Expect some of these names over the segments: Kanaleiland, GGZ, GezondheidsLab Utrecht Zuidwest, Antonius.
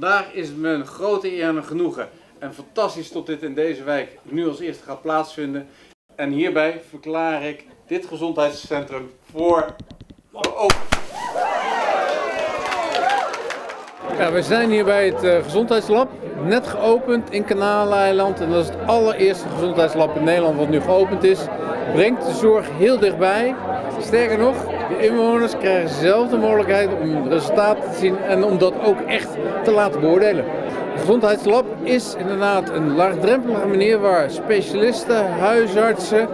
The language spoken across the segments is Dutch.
Vandaag is het me een grote eer en een genoegen en fantastisch dat dit in deze wijk nu als eerste gaat plaatsvinden. En hierbij verklaar ik dit gezondheidscentrum voor open. Ja, we zijn hier bij het gezondheidslab, net geopend in Kanaleiland. En dat is het allereerste gezondheidslab in Nederland wat nu geopend is. Brengt de zorg heel dichtbij. Sterker nog, de inwoners krijgen zelf de mogelijkheid om resultaten te zien en om dat ook echt te laten beoordelen. Het gezondheidslab is inderdaad een laagdrempelige manier waar specialisten, huisartsen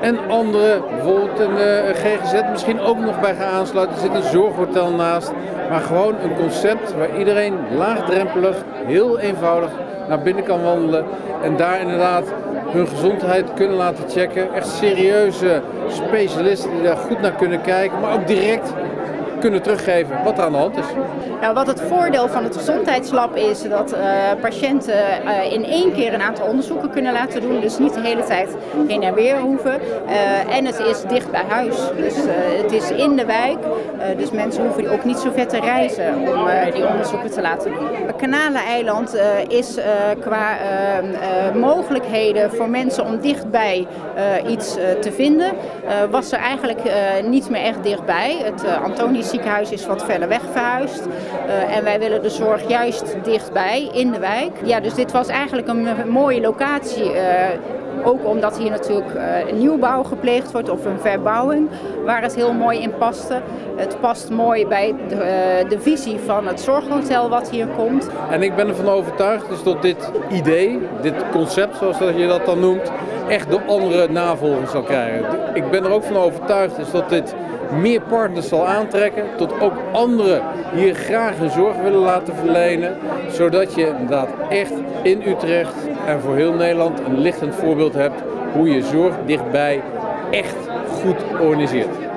en anderen, bijvoorbeeld een GGZ, misschien ook nog bij gaan aansluiten. Er zit een zorghotel naast, maar gewoon een concept waar iedereen laagdrempelig, heel eenvoudig naar binnen kan wandelen en daar inderdaad hun gezondheid kunnen laten checken. Echt serieuze specialisten die daar goed naar kunnen kijken, maar ook direct kunnen teruggeven wat er aan de hand is. Nou, wat het voordeel van het gezondheidslab is dat patiënten in één keer een aantal onderzoeken kunnen laten doen. Dus niet de hele tijd heen en weer hoeven. En het is dicht bij huis. Dus het is in de wijk. Dus mensen hoeven ook niet zo ver te reizen om die onderzoeken te laten doen. Kanaleiland is qua mogelijkheden voor mensen om dichtbij iets te vinden, was er eigenlijk niet meer echt dichtbij. Het Antonius ziekenhuis is wat verder weg verhuisd. En wij willen de zorg juist dichtbij, in de wijk. Ja, dus dit was eigenlijk een mooie locatie. Ook omdat hier natuurlijk nieuwbouw gepleegd wordt of een verbouwing, waar het heel mooi in paste. Het past mooi bij de visie van het zorghotel wat hier komt. En ik ben ervan overtuigd dus dat dit idee, dit concept zoals je dat dan noemt, echt de andere navolging zal krijgen. Ik ben er ook van overtuigd dus dat dit meer partners zal aantrekken, tot ook anderen hier graag hun zorg willen laten verlenen, zodat je inderdaad echt in Utrecht en voor heel Nederland een lichtend voorbeeld hebt hoe je zorg dichtbij echt goed organiseert.